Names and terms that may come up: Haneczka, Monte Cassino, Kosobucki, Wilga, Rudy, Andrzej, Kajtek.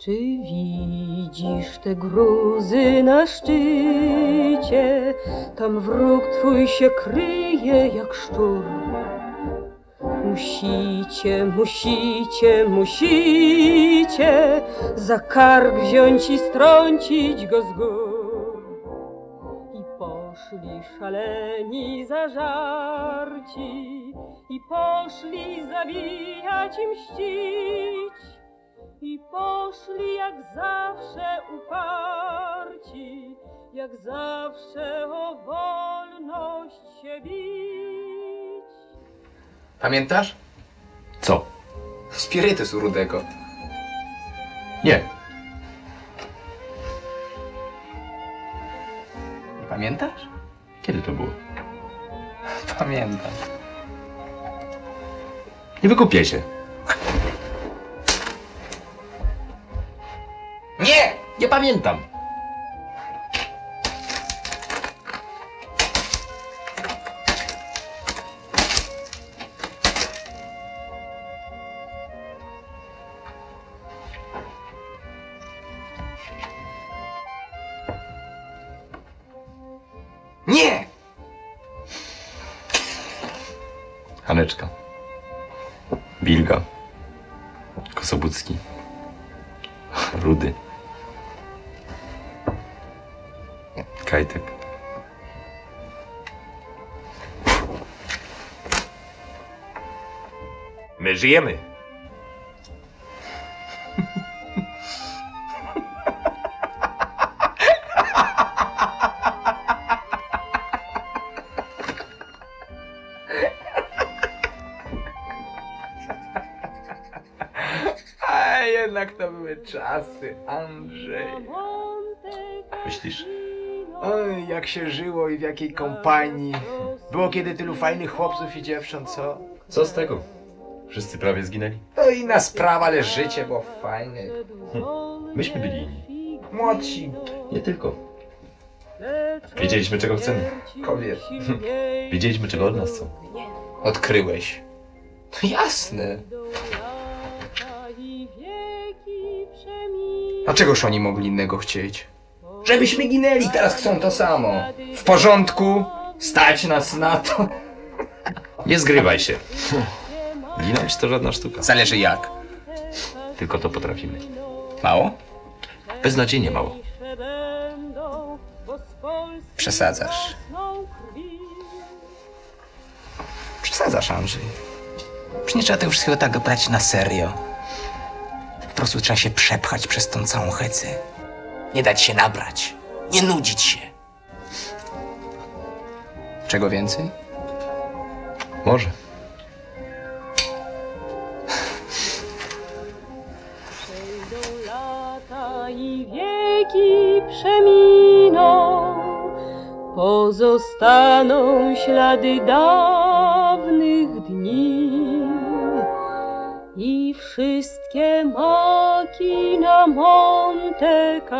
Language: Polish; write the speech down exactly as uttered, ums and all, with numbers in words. Czy widzisz te gruzy na szczycie? Tam wróg twój się kryje jak szczur. Musicie, musicie, musicie za kark wziąć i strącić go z gór. I poszli szaleni zażarci, i poszli zabijać i mścić. I poszli jak zawsze uparci, jak zawsze o wolność się bić. Pamiętasz? Co? Spirytus u Rudego. Nie. Nie pamiętasz? Kiedy to było? Pamiętam. Nie wykupię się. Nie! Nie pamiętam! Nie! Haneczka, Wilga, Kosobucki, Rudy, Kajtek. My żyjemy. A jednak to były czasy, Andrzej. Myślisz? Oj, jak się żyło i w jakiej kompanii. Było kiedy tylu fajnych chłopców i dziewcząt, co? Co z tego? Wszyscy prawie zginęli. To inna sprawa, ale życie było fajne. Hm. Myśmy byli inni. Młodsi. Nie tylko. Wiedzieliśmy, czego chcemy. Kobiet. Hm. Wiedzieliśmy, czego od nas chcą. Odkryłeś. To jasne. A czegoż oni mogli innego chcieć? Żebyśmy ginęli, teraz chcą to samo. W porządku, stać nas na to. Nie zgrywaj się. Ginąć to żadna sztuka. Zależy jak. Tylko to potrafimy. Mało? Beznadziejnie mało. Przesadzasz. Przesadzasz, Andrzej. Przecież nie trzeba tego wszystkiego tak brać na serio. Po prostu trzeba się przepchać przez tą całą hecę. Nie dać się nabrać, nie nudzić się. Czego więcej? Może. Przejdą lata i wieki przeminą, pozostaną ślady dawnych dni. I wszystkie maki na Monte Cassino